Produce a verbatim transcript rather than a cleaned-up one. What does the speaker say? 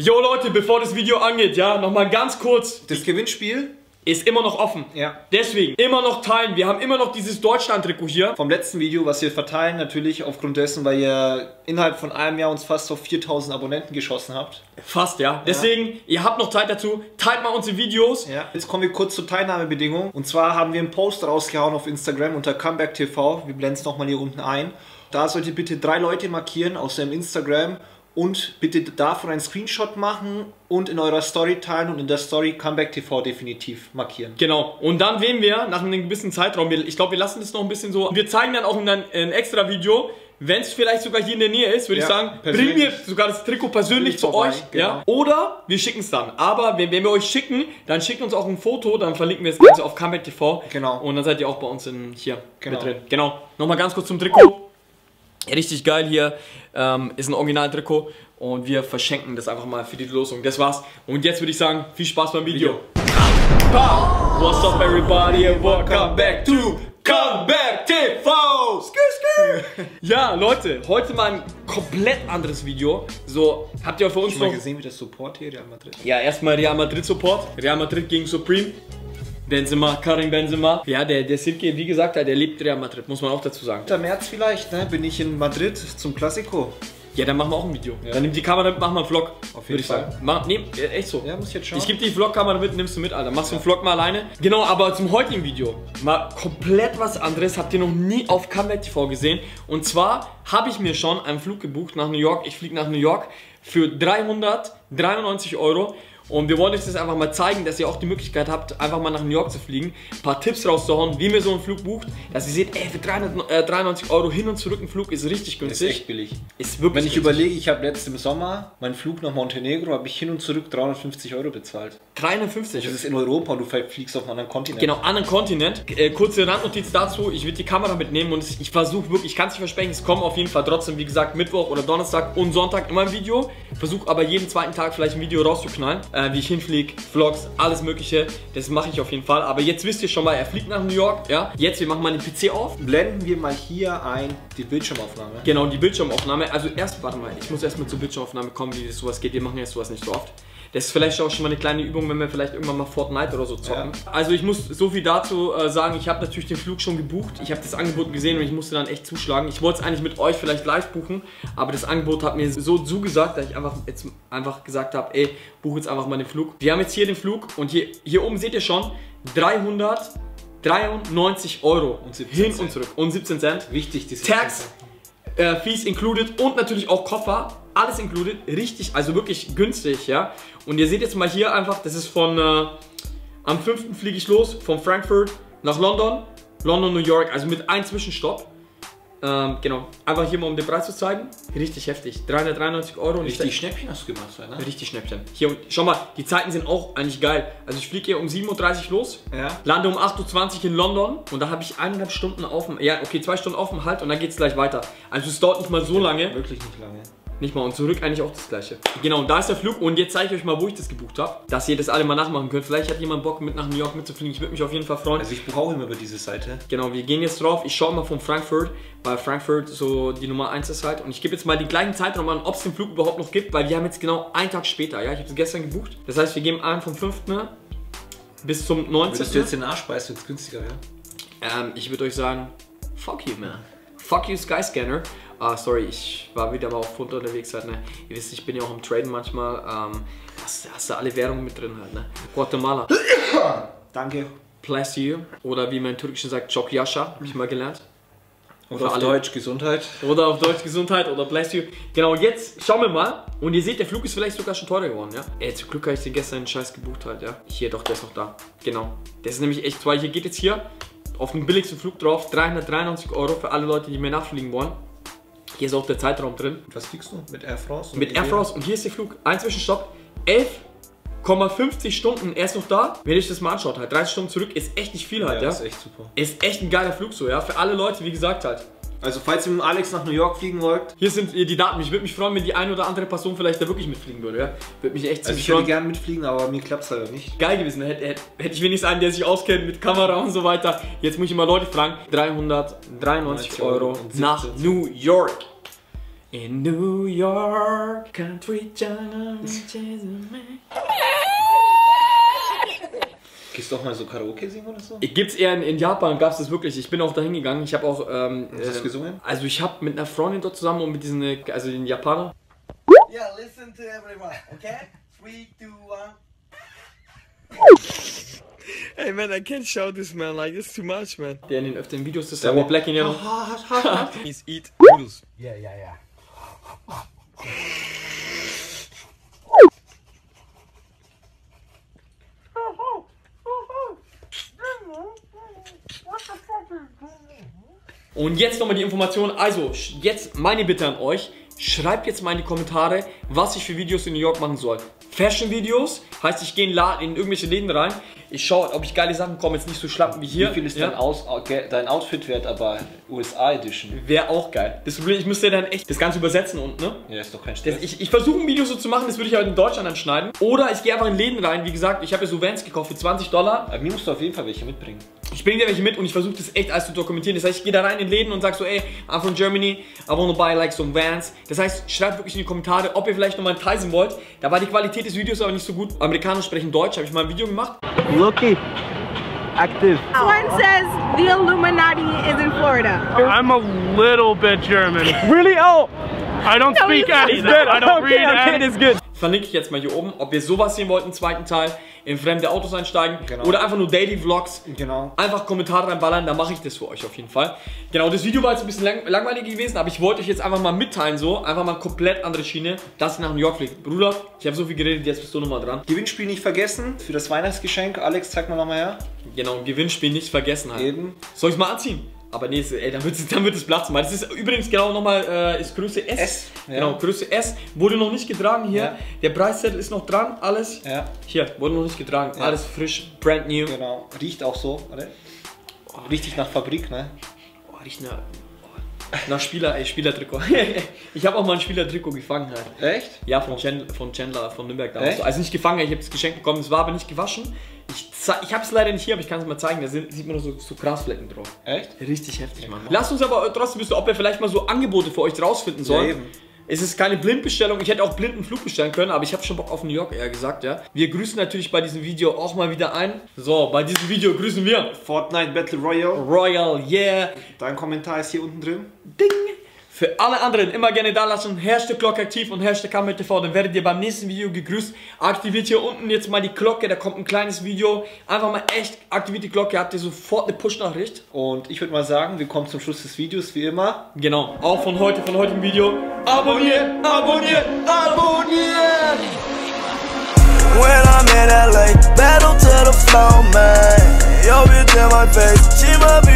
Jo Leute, bevor das Video angeht, ja, nochmal ganz kurz. Das Gewinnspiel ist immer noch offen. Ja. Deswegen immer noch teilen. Wir haben immer noch dieses Deutschland-Trikot hier. Vom letzten Video, was wir verteilen, natürlich aufgrund dessen, weil ihr innerhalb von einem Jahr uns fast auf viertausend Abonnenten geschossen habt. Fast, ja. Deswegen, ja, ihr habt noch Zeit dazu. Teilt mal unsere Videos. Ja. Jetzt kommen wir kurz zur Teilnahmebedingung. Und zwar haben wir einen Post rausgehauen auf Instagram unter Comeback T V. Wir blenden es nochmal hier unten ein. Da sollt ihr bitte drei Leute markieren aus dem Instagram. Und bitte davon einen Screenshot machen und in eurer Story teilen und in der Story Comeback T V definitiv markieren. Genau. Und dann wählen wir nach einem gewissen Zeitraum, ich glaube, wir lassen das noch ein bisschen so, wir zeigen dann auch in einem extra Video, wenn es vielleicht sogar hier in der Nähe ist, würde ja, ich sagen, bringen wir sogar das Trikot persönlich zu vorbei, euch. Genau. Ja? Oder wir schicken es dann. Aber wenn, wenn wir euch schicken, dann schickt uns auch ein Foto, dann verlinken wir es also auf Comeback T V. Genau. Und dann seid ihr auch bei uns in, hier genau. mit drin. Genau. Nochmal ganz kurz zum Trikot. Richtig geil hier, ähm, ist ein Original-Trikot und wir verschenken das einfach mal für die Losung. Das war's und jetzt würde ich sagen, viel Spaß beim Video. Video. What's up everybody and welcome back to Comeback T V! Skyscanner! Ja Leute, heute mal ein komplett anderes Video. So, habt ihr für uns schon mal gesehen, wie das Support hier, Real Madrid? Ja, erstmal Real Madrid Support, Real Madrid gegen Supreme. Benzema, Karim Benzema. Ja, der, der Silke, wie gesagt, der lebt Real Madrid, muss man auch dazu sagen. Im März vielleicht, ne, bin ich in Madrid zum Classico. Ja, dann machen wir auch ein Video. Ja. Dann nimm die Kamera mit, machen wir einen Vlog. Auf jeden Fall. Mach, nee, echt so. Ja, muss ich jetzt schauen. Ich gebe die Vlog-Kamera mit, nimmst du mit, Alter. Machst du ja. einen Vlog mal alleine. Genau, aber zum heutigen Video mal komplett was anderes. Habt ihr noch nie auf Comeback T V gesehen. Und zwar habe ich mir schon einen Flug gebucht nach New York. Ich fliege nach New York für dreihundertdreiundneunzig Euro. Und wir wollen euch das einfach mal zeigen, dass ihr auch die Möglichkeit habt, einfach mal nach New York zu fliegen. Ein paar Tipps rauszuhauen, wie man so einen Flug bucht. Dass ihr seht, ey, für dreihundertdreiundneunzig Euro hin und zurück ein Flug ist richtig günstig. Ist echt billig. Ist wirklich Wenn ich günstig. überlege, ich habe letzten Sommer meinen Flug nach Montenegro, habe ich hin und zurück dreihundertfünfzig Euro bezahlt. dreihundertfünfzig? Das ist in Europa und du fliegst auf einen anderen Kontinent. Genau, anderen Kontinent. Äh, kurze Randnotiz dazu, ich werde die Kamera mitnehmen und ich versuche wirklich, ich kann es nicht versprechen, es kommen auf jeden Fall trotzdem, wie gesagt, Mittwoch oder Donnerstag und Sonntag immer ein Video. Versuche aber jeden zweiten Tag vielleicht ein Video rauszuknallen. Wie ich hinfliege, Vlogs, alles mögliche. Das mache ich auf jeden Fall. Aber jetzt wisst ihr schon mal, er fliegt nach New York. Ja? Jetzt, wir machen mal den P C auf. Blenden wir mal hier ein die Bildschirmaufnahme. Genau, die Bildschirmaufnahme. Also erst, warte mal, ich muss erstmal zur Bildschirmaufnahme kommen, wie sowas geht. Wir machen jetzt sowas nicht so oft. Das ist vielleicht auch schon mal eine kleine Übung, wenn wir vielleicht irgendwann mal Fortnite oder so zocken. Ja. Also ich muss so viel dazu äh, sagen, ich habe natürlich den Flug schon gebucht. Ich habe das Angebot gesehen und ich musste dann echt zuschlagen. Ich wollte es eigentlich mit euch vielleicht live buchen, aber das Angebot hat mir so zugesagt, dass ich einfach, jetzt einfach gesagt habe, ey, buche jetzt einfach mal den Flug. Wir haben jetzt hier den Flug und hier, hier oben seht ihr schon, dreihundertdreiundneunzig Euro und hin und zurück und siebzehn Cent. Wichtig, diese Tax, äh, Fees included und natürlich auch Koffer. Alles included, richtig, also wirklich günstig, ja. Und ihr seht jetzt mal hier einfach, das ist von, äh, am fünften fliege ich los, von Frankfurt nach London, London, New York, also mit einem Zwischenstopp. Ähm, genau, einfach hier mal um den Preis zu zeigen, richtig heftig, dreihundertdreiundneunzig Euro. Richtig Schnäppchen hast du gemacht, oder? Richtig Schnäppchen. Hier, schau mal, die Zeiten sind auch eigentlich geil. Also ich fliege hier um sieben Uhr dreißig los, ja, lande um acht Uhr zwanzig in London und da habe ich eineinhalb Stunden auf dem, ja okay, zwei Stunden auf dem Halt und dann geht es gleich weiter. Also es dauert nicht mal so lange. Wirklich nicht lange. Nicht mal und zurück eigentlich auch das gleiche. Genau, und da ist der Flug und jetzt zeige ich euch mal, wo ich das gebucht habe, dass ihr das alle mal nachmachen könnt. Vielleicht hat jemand Bock mit nach New York mitzufliegen, ich würde mich auf jeden Fall freuen. Also ich brauche immer über diese Seite. Genau, wir gehen jetzt drauf, ich schaue mal von Frankfurt, weil Frankfurt so die Nummer eins ist halt und ich gebe jetzt mal den gleichen Zeitraum an, ob es den Flug überhaupt noch gibt, weil wir haben jetzt genau einen Tag später, ja, ich habe es gestern gebucht. Das heißt, wir geben einen vom fünften bis zum neunzehnten Würdest du jetzt den Arsch beißen, wird es günstiger, ja? Ähm, ich würde euch sagen, fuck you, man. Fuck you, Skyscanner. Ah, sorry, ich war wieder mal auf Pfund unterwegs halt, ne? Ihr wisst, ich bin ja auch im Traden manchmal. Ähm, hast, hast du alle Währungen mit drin halt, ne? Guatemala. Danke. Bless you. Oder wie man im Türkischen sagt, Çokyasha, hab ich mal gelernt. Oder, oder auf alle. Deutsch Gesundheit. Oder auf Deutsch Gesundheit oder bless you. Genau, jetzt schauen wir mal. Und ihr seht, der Flug ist vielleicht sogar schon teurer geworden, ja? Ey, zum Glück habe ich den gestern den Scheiß gebucht halt, ja? Hier, doch, der ist noch da. Genau. Das ist nämlich echt, weil hier geht jetzt hier auf den billigsten Flug drauf, dreihundertdreiundneunzig Euro für alle Leute, die mir nachfliegen wollen. Hier ist auch der Zeitraum drin. Was fliegst du? Mit Air France? Mit Air France und hier ist der Flug. Ein Zwischenstopp, elf Komma fünfzig Stunden, er ist noch da. Wenn ich das mal anschaut, halt dreißig Stunden zurück, ist echt nicht viel halt, ja. Ja, ist echt super. Ist echt ein geiler Flug so, ja, für alle Leute, wie gesagt halt. Also falls ihr mit Alex nach New York fliegen wollt. Hier sind die Daten. Ich würde mich freuen, wenn die eine oder andere Person vielleicht da wirklich mitfliegen würde. Ja? Würde mich echt also ich würde gerne mitfliegen, aber mir klappt es halt nicht. Geil gewesen. Hätte, hätte, hätte ich wenigstens einen, der sich auskennt mit Kamera und so weiter. Jetzt muss ich mal Leute fragen. dreihundertdreiundneunzig Euro nach New York. In New York, Country Jungle, gehst du auch mal so Karaoke singen oder so? Gibt's eher in, in Japan, gab's das wirklich. Ich bin auch dahin gegangen. Ich habe auch. Ähm, Hast du das gesungen? Also ich habe mit einer Freundin dort zusammen und mit diesen, also den Japaner. Yeah, listen to everyone, okay? three, two, one. Hey man, I can't shout this man, like it's too much man. Der in den öfteren Videos ist, der war black in ja noch. He's eat noodles. Yeah, yeah, yeah. Und jetzt nochmal die Information, also jetzt meine Bitte an euch, schreibt jetzt mal in die Kommentare, was ich für Videos in New York machen soll. Fashion-Videos, heißt ich gehe in, in irgendwelche Läden rein, ich schaue, ob ich geile Sachen komme, jetzt nicht so schlappen wie hier. Wie viel ist ja? dein, Aus, dein Outfit wert, aber U S A Edition? Wäre auch geil. Das Problem, ich müsste ja dann echt das Ganze übersetzen und ne? Ja, ist doch kein Stress. Das, ich ich versuche ein Video so zu machen, das würde ich heute in Deutschland dann schneiden. Oder ich gehe einfach in Läden rein, wie gesagt, ich habe ja so Vans gekauft für zwanzig Dollar. Aber mir musst du auf jeden Fall welche mitbringen. Ich bringe dir welche mit und ich versuche das echt alles zu dokumentieren. Das heißt, ich gehe da rein in Läden und sag so, ey, I'm from Germany, I wanna buy like some Vans. Das heißt, schreibt wirklich in die Kommentare, ob ihr vielleicht nochmal entheisen wollt. Da war die Qualität des Videos aber nicht so gut. Amerikaner sprechen Deutsch, habe ich mal ein Video gemacht. Lucky, active. One says the Illuminati is in Florida. I'm a little bit German. Really? Oh! I don't speak any. I don't read any. It's good. Verlinke ich jetzt mal hier oben, ob ihr sowas sehen wollt, einen zweiten Teil, in fremde Autos einsteigen, genau, oder einfach nur Daily Vlogs. Genau. Einfach Kommentare reinballern, da mache ich das für euch auf jeden Fall. Genau, das Video war jetzt ein bisschen lang langweilig gewesen, aber ich wollte euch jetzt einfach mal mitteilen, so, einfach mal komplett andere Schiene, dass ich nach New York fliege. Bruder, ich habe so viel geredet, jetzt bist du nochmal dran. Gewinnspiel nicht vergessen, für das Weihnachtsgeschenk. Alex, zeig mal nochmal her. Genau, Gewinnspiel nicht vergessen halt. Eben. Soll ich mal anziehen? Aber nee, ey, dann, wird's, dann wird es platzen, weil das ist übrigens genau nochmal, äh, ist Größe S. S ja. Genau, Größe S. Wurde noch nicht getragen hier. Ja. Der Preiszettel ist noch dran, alles. Ja. Hier, wurde noch nicht getragen. Ja. Alles frisch, brand new. Genau. Riecht auch so, oder? Oh, richtig nach Fabrik, ne? Oh, riecht nach, oh, nach Spieler, ey, Spielertrikot. Ich habe auch mal ein Spielertrikot gefangen halt. Echt? Ja, von Chandler, von, Chandler, von Nürnberg damals. Also nicht gefangen, ich habe das Geschenk bekommen, es war aber nicht gewaschen. Ich, ich habe es leider nicht hier, aber ich kann es mal zeigen. Da sind, sieht man nur so, so Grasflecken drauf. Echt? Richtig heftig, ja, Mann. Lasst uns aber trotzdem wissen, ob wir vielleicht mal so Angebote für euch rausfinden sollen. Ja, es ist keine Blindbestellung. Ich hätte auch blinden Flug bestellen können, aber ich habe schon Bock auf New York, eher gesagt, ja. Wir grüßen natürlich bei diesem Video auch mal wieder ein. So, bei diesem Video grüßen wir Fortnite Battle Royale. Royal, yeah. Dein Kommentar ist hier unten drin. Ding. Für alle anderen immer gerne da lassen, Hashtag Glocke aktiv und Hashtag Comeback T V, dann werdet ihr beim nächsten Video gegrüßt. Aktiviert hier unten jetzt mal die Glocke, da kommt ein kleines Video. Einfach mal echt aktiviert die Glocke, habt ihr sofort eine Push-Nachricht. Und ich würde mal sagen, wir kommen zum Schluss des Videos, wie immer. Genau, auch von heute, von heutem Video. Abonnieren, abonnieren, abonnieren! When I'm in L A, battle to the flow, man. Yo, bitch in my face, she my